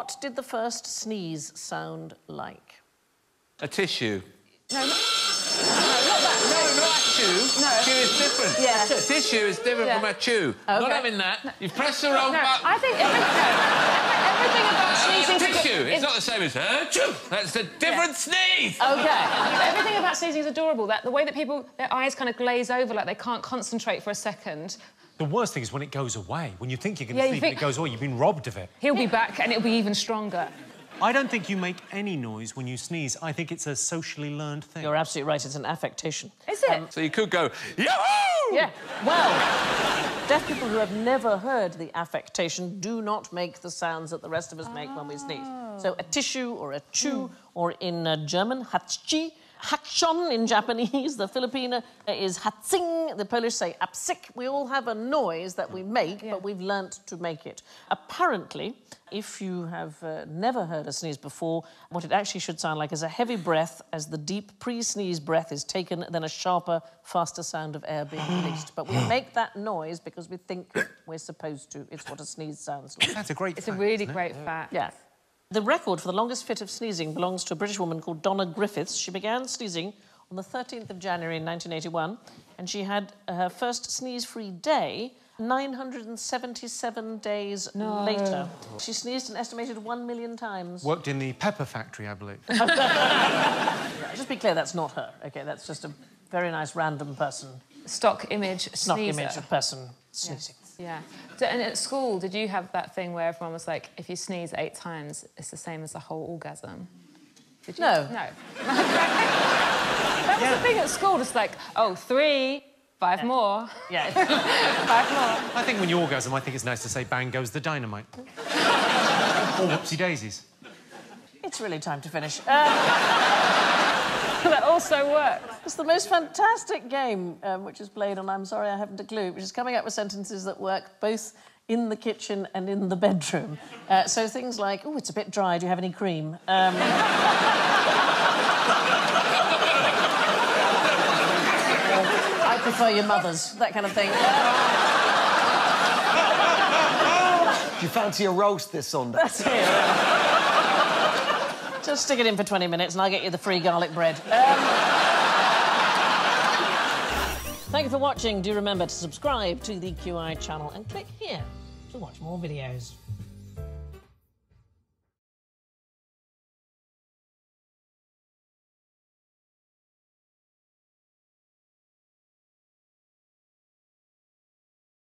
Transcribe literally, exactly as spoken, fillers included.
What did the first sneeze sound like? A tissue. No, no. Chew. No. Chew is different. Yeah. Tissue is different yeah. from a chew. Okay. Not having that. No. You've pressed the wrong no. button. I think every, every, everything about sneezing... It's a tissue. It's, it's not the same as... Uh, chew. That's the different yeah. sneeze. OK. Everything about sneezing is adorable. That, the way that people... Their eyes kind of glaze over, like they can't concentrate for a second. The worst thing is when it goes away. When you think you're going to yeah, sleep think... and it goes away, you've been robbed of it. He'll be back and it'll be even stronger. I don't think you make any noise when you sneeze. I think it's a socially learned thing. You're absolutely right. It's an affectation. Is it? Um, so you could go, yahoo! Yeah. Well, deaf people who have never heard the affectation do not make the sounds that the rest of us oh. make when we sneeze. So a tissue or a chew, mm. or in uh, German, Hatschi. Hatchon in Japanese, the Filipina is Hatsing, the Polish say Apsik. We all have a noise that we make, yeah. but we've learnt to make it. Apparently, if you have uh, never heard a sneeze before, what it actually should sound like is a heavy breath as the deep pre-sneeze breath is taken, then a sharper, faster sound of air being released. But we make that noise because we think we're supposed to. It's what a sneeze sounds like. That's a great it's fact. It's a really great it? fact. Yeah. The record for the longest fit of sneezing belongs to a British woman called Donna Griffiths. She began sneezing on the thirteenth of January in nineteen eighty-one, and she had her first sneeze-free day nine hundred seventy-seven days no. later. She sneezed an estimated one million times. Worked in the pepper factory, I believe. Just be clear, that's not her, OK? That's just a very nice random person. Stock image sneezer. Stock image of person sneezing. Yes. Yeah. And at school, did you have that thing where everyone was like, if you sneeze eight times, it's the same as a whole orgasm? Did you? No. No. That was yeah. the thing at school, just like, oh, three, five yeah. more. Yeah. Five more. I think when you orgasm, I think it's nice to say, bang goes the dynamite. Or whoopsie-daisies. It's really time to finish. Uh... That also works. It's the most fantastic game, um, which is played on I'm Sorry I Haven't a Clue, which is coming up with sentences that work both in the kitchen and in the bedroom. Uh, so things like, oh, it's a bit dry, do you have any cream? Um... I prefer your mother's, that kind of thing. Do you fancy a roast this Sunday? That's it. Just stick it in for twenty minutes and I'll get you the free garlic bread. Um... Thank you for watching. Do remember to subscribe to the Q I channel and click here to watch more videos.